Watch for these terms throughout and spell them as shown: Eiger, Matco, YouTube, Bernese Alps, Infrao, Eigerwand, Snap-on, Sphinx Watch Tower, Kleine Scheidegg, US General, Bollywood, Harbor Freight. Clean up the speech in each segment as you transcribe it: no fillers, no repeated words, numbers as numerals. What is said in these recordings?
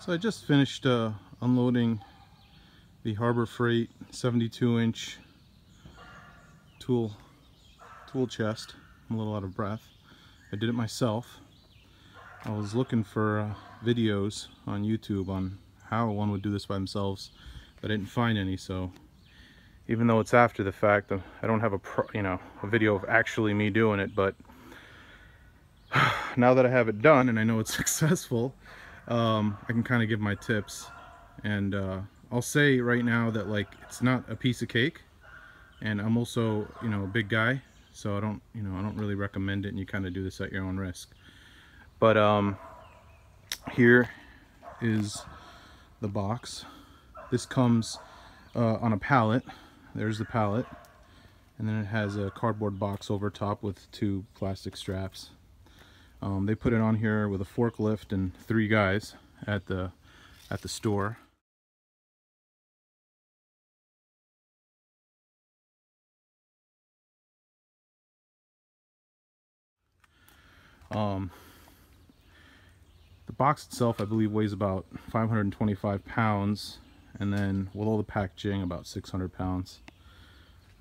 So I just finished unloading the Harbor Freight 72-inch tool chest. I'm a little out of breath. I did it myself. I was looking for videos on YouTube on how one would do this by themselves. I didn't find any, so even though it's after the fact, I don't have a video of actually me doing it, but now that I have it done and I know it's successful, I can kind of give my tips. And I'll say right now that, like, it's not a piece of cake, and I'm also, you know, a big guy, so I don't really recommend it, and you kind of do this at your own risk. But here is the box. This comes on a pallet. There's the pallet, and then it has a cardboard box over top with two plastic straps. They put it on here with a forklift and three guys at the store. The box itself, I believe, weighs about 525 pounds, and then with all the packaging, about 600 pounds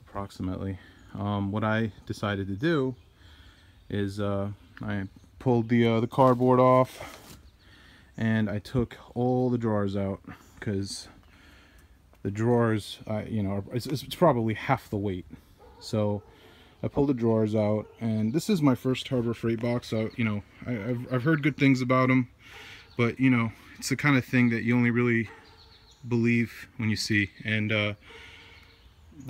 approximately. What I decided to do is I pulled the cardboard off, and I took all the drawers out, because the drawers, it's probably half the weight. So I pulled the drawers out, and this is my first Harbor Freight box. So, you know, I've heard good things about them, but, you know, it's the kind of thing that you only really believe when you see. And the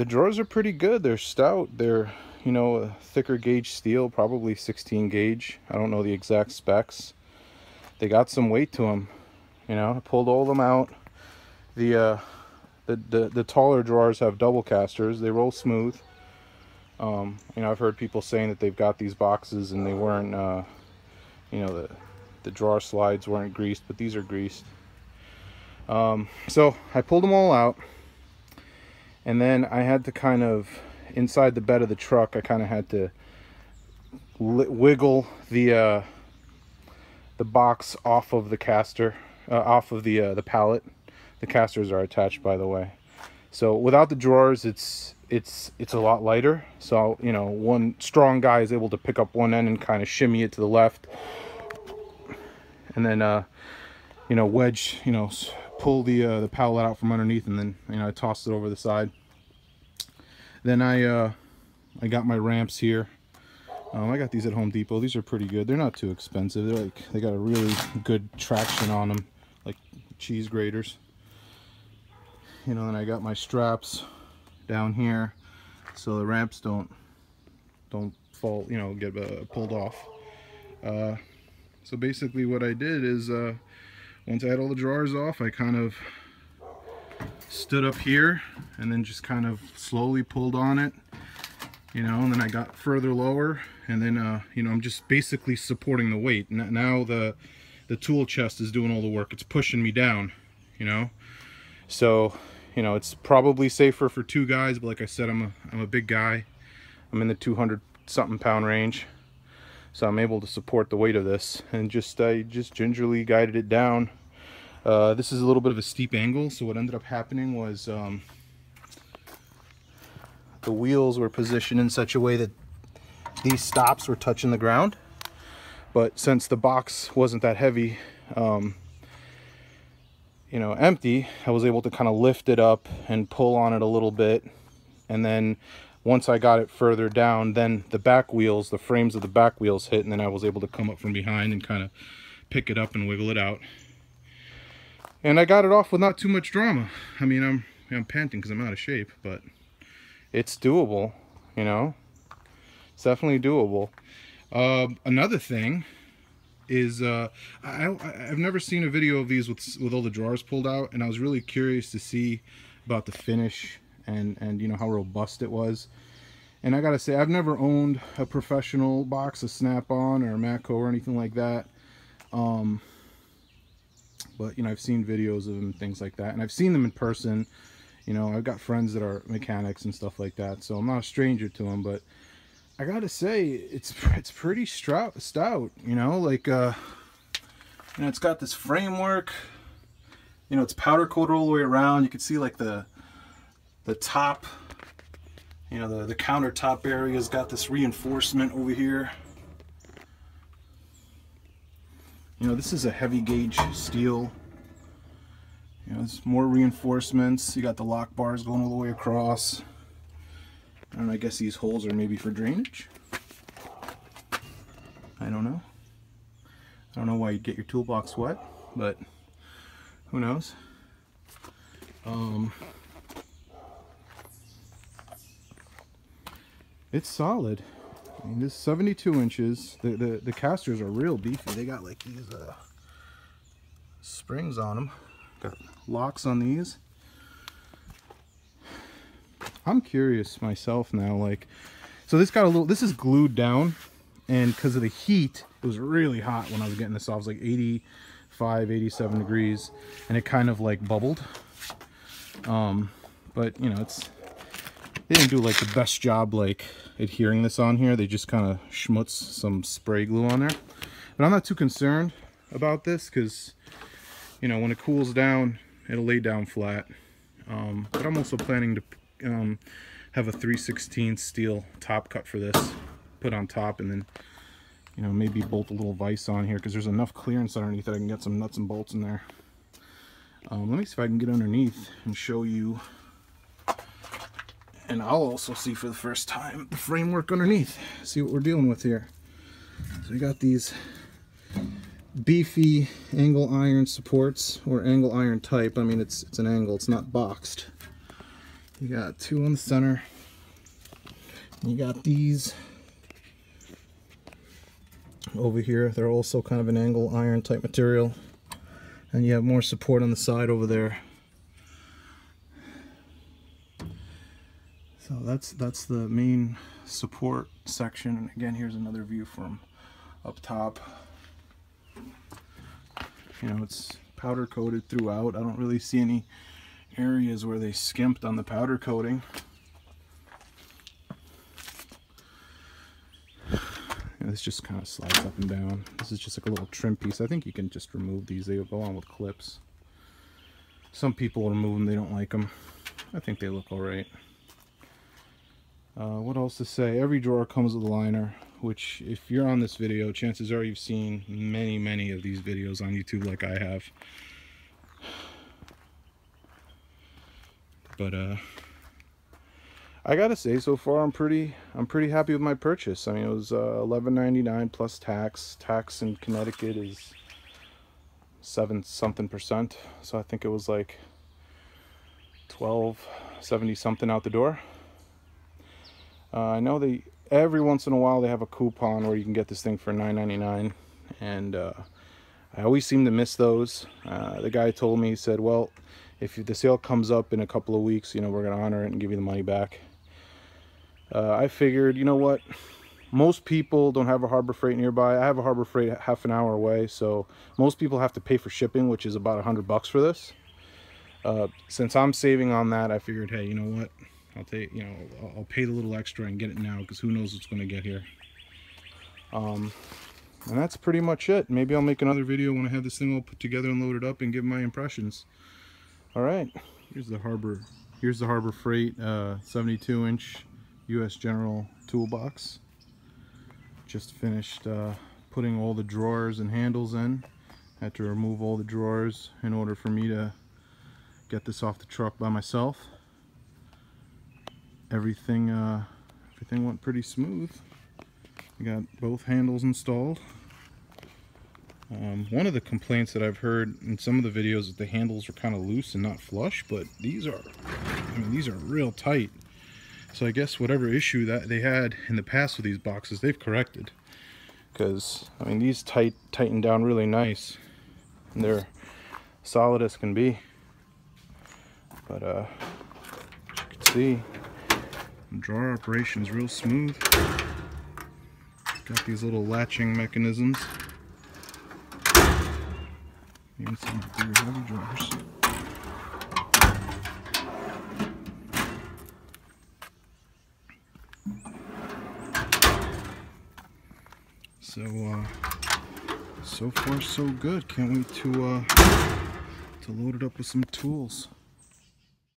drawers are pretty good. They're stout. They're, you know, a thicker gauge steel, probably 16 gauge. I don't know the exact specs. They got some weight to them, you know. I pulled all of them out. The taller drawers have double casters. They roll smooth. You know, I've heard people saying that they've got these boxes and they weren't, you know, the drawer slides weren't greased, but these are greased. So I pulled them all out, and then I had to kind of, inside the bed of the truck, I kind of had to wiggle the box off of the caster, off of the pallet. The casters are attached, by the way. So without the drawers, it's a lot lighter. So, you know, one strong guy is able to pick up one end and kind of shimmy it to the left, and then, you know, wedge, you know, pull the pallet out from underneath, and then, you know, I tossed it over the side. Then I got my ramps here. I got these at Home Depot. These are pretty good. They're not too expensive. They're like, they got a really good traction on them, like cheese graters. You know, and I got my straps down here so the ramps don't fall, you know, get pulled off. So basically what I did is, once I had all the drawers off, I kind of stood up here and then just kind of slowly pulled on it, you know, and then I got further lower, and then, you know, I'm just basically supporting the weight. Now the tool chest is doing all the work. It's pushing me down, you know. So, you know, it's probably safer for two guys, but like I said, I'm a big guy. I'm in the 200-something pound range. So I'm able to support the weight of this, and I just gingerly guided it down. This is a little bit of a steep angle, so what ended up happening was the wheels were positioned in such a way that these stops were touching the ground. But since the box wasn't that heavy, you know, empty, I was able to kind of lift it up and pull on it a little bit, and then once I got it further down, then the back wheels, the frames of the back wheels hit, and then I was able to come up from behind and kind of pick it up and wiggle it out. And I got it off with not too much drama. I mean, I'm panting because I'm out of shape, but it's doable, you know. It's definitely doable. Another thing is, I've never seen a video of these with all the drawers pulled out, and I was really curious to see about the finish. And you know, how robust it was. And I gotta say, I've never owned a professional box, a Snap-on or a Matco or anything like that. But, you know, I've seen videos of them and things like that, and I've seen them in person. You know, I've got friends that are mechanics and stuff like that, so I'm not a stranger to them. But I gotta say, it's pretty stout, you know, like, you know, it's got this framework. you know, it's powder coated all the way around. You can see like the top, you know, the countertop area's got this reinforcement over here. You know, this is a heavy gauge steel. You know, there's more reinforcements. You got the lock bars going all the way across. And I guess these holes are maybe for drainage. I don't know. I don't know why you'd get your toolbox wet, but who knows. It's solid. I mean, this 72 inches, the casters are real beefy. They got like these springs on them. Got locks on these. I'm curious myself now, like, so this got a little, this is glued down, and because of the heat, it was really hot when I was getting this off. It was like 85, 87 degrees, and it kind of like bubbled. But you know, it's, they didn't do like the best job like adhering this on here. They just kind of schmutz some spray glue on there. But I'm not too concerned about this because, you know, when it cools down, it'll lay down flat. But I'm also planning to have a 3/16 steel top cut for this, put on top, and then, you know, maybe bolt a little vise on here because there's enough clearance underneath that I can get some nuts and bolts in there. Let me see if I can get underneath and show you. And I'll also see for the first time the framework underneath. See what we're dealing with here. So we got these beefy angle iron supports, or angle iron type. I mean, it's an angle, it's not boxed. You got two on the center. You got these over here. They're also kind of an angle iron type material. And you have more support on the side over there. So that's the main support section. And again, here's another view from up top. You know, it's powder coated throughout. I don't really see any areas where they skimped on the powder coating. And this just kind of slides up and down. This is just like a little trim piece. I think you can just remove these. They go on with clips. Some people remove them. They don't like them. I think they look all right. What else to say? Every drawer comes with a liner, which if you're on this video, chances are you've seen many, many of these videos on YouTube like I have. But I gotta say, so far I'm pretty happy with my purchase. I mean, it was $11.99 plus tax. Tax in Connecticut is 7-something%, so I think it was like $12.70 something out the door. I know they, every once in a while, they have a coupon where you can get this thing for $9.99, and I always seem to miss those. The guy told me, he said, well, if the sale comes up in a couple of weeks, you know, we're gonna honor it and give you the money back. I figured, you know what, most people don't have a Harbor Freight nearby. I have a Harbor Freight half an hour away, so most people have to pay for shipping, which is about $100 for this. Since I'm saving on that, I figured, hey, you know what, I'll take, you know, I'll pay the little extra and get it now because who knows what's going to get here. And that's pretty much it. Maybe I'll make another video when I have this thing all put together and loaded up and give my impressions. All right, here's the Harbor Freight 72-inch US General toolbox. Just finished putting all the drawers and handles in. Had to remove all the drawers in order for me to get this off the truck by myself. Everything went pretty smooth. We got both handles installed. One of the complaints that I've heard in some of the videos is the handles were kind of loose and not flush, but these are, I mean, these are real tight. So I guess whatever issue that they had in the past with these boxes, they've corrected. Because I mean, these tighten down really nice. And they're solid as can be. But as you can see, drawer operation is real smooth. Got these little latching mechanisms. Even some very heavy drawers. So far so good. Can't wait to to load it up with some tools.